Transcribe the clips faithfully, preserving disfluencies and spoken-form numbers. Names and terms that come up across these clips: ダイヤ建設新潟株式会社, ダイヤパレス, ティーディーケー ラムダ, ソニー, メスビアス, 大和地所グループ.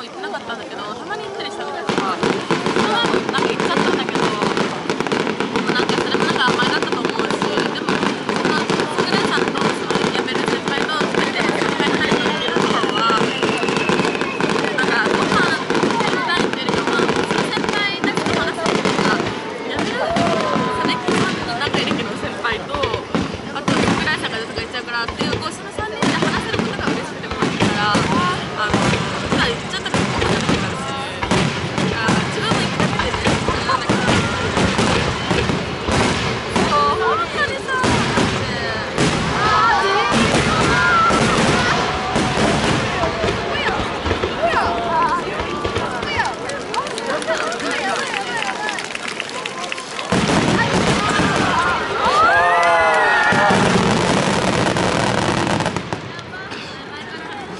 も行ってなかったんだけど、たまに行ったりしたみたいとか、その前もなんか行っちゃったんだけど、もうなんかそれもなんか甘えだったと思うし、でも、そのさくらちゃんとやめる先輩と全て先輩になりに行ってるとかは、なんかご飯先輩っていうよりかは、その先輩だけと話してるとか、やめるさねきさんと仲いいけど先輩と、あとさくらちゃんがずっと行っちゃうからっていう、こうそのさんにんで話せることが嬉しくてもいいから。めっちゃ海きれいだから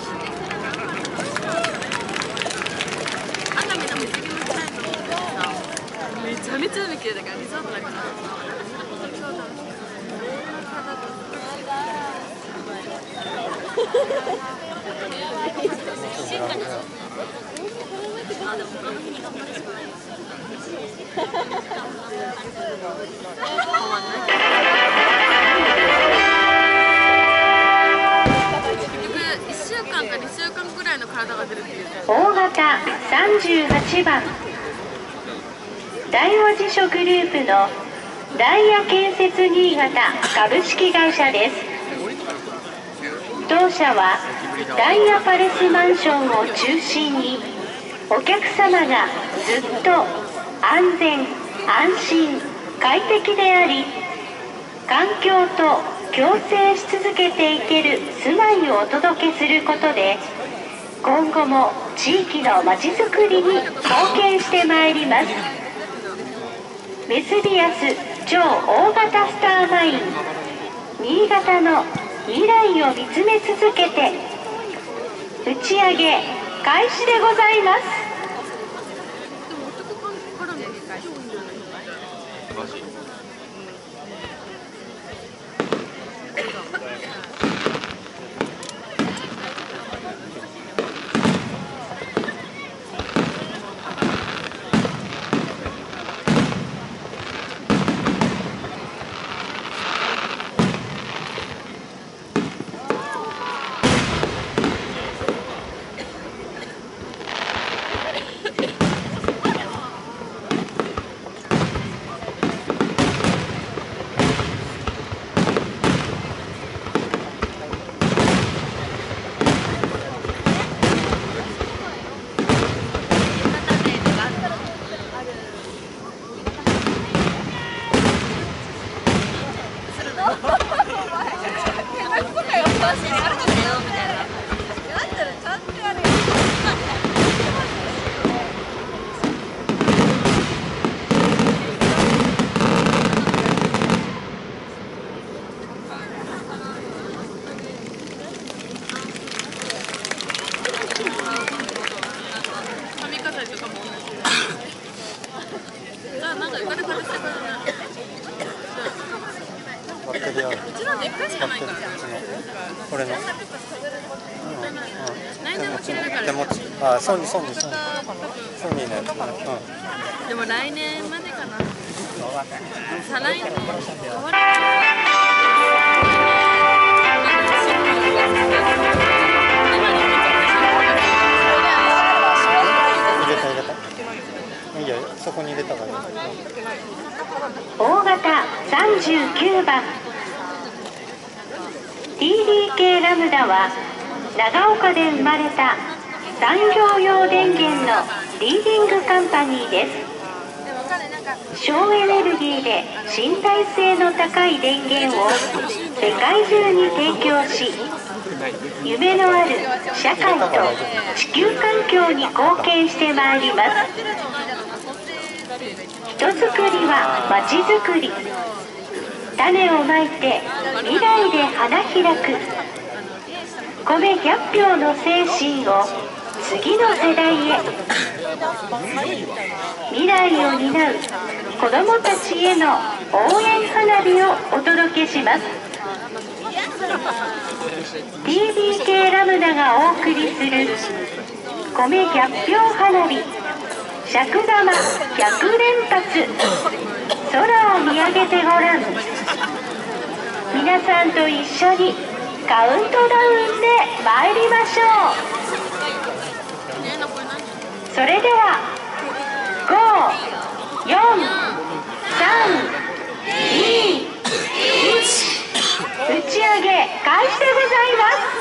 リゾートだから超楽しい。大和地所グループのダイヤ建設新潟株式会社です。当社はダイヤパレスマンションを中心にお客様がずっと安全・安心・快適であり、環境と共生し続けていける住まいをお届けすることで、今後も地域のまちづくりに貢献してまいります。メスビアス超大型スターマイン、新潟の未来を見つめ続けて、打ち上げ開始でございます。ソニーのやつ。でも来年までかな。再来年変わる。いいよ、そこに入れた方がいい。大型さんじゅうきゅうばん ティーディーケー ラムダは長岡で生まれた産業用電源のリーディングカンパニーです。省エネルギーで身体性の高い電源を世界中に提供し、夢のある社会と地球環境に貢献してまいります。人づくりはまちづくり。種をまいて未来で花開く。米ひゃく俵の精神を次の世代へ、未来を担う子どもたちへの応援花火をお届けします。 ティーディーケー ラムダがお送りする米百俵花火、尺玉百連発、空を見上げてごらん。皆さんと一緒にカウントダウンで参りましょう。それではご、よん、さん、に、いち、打ち上げ開始でございます。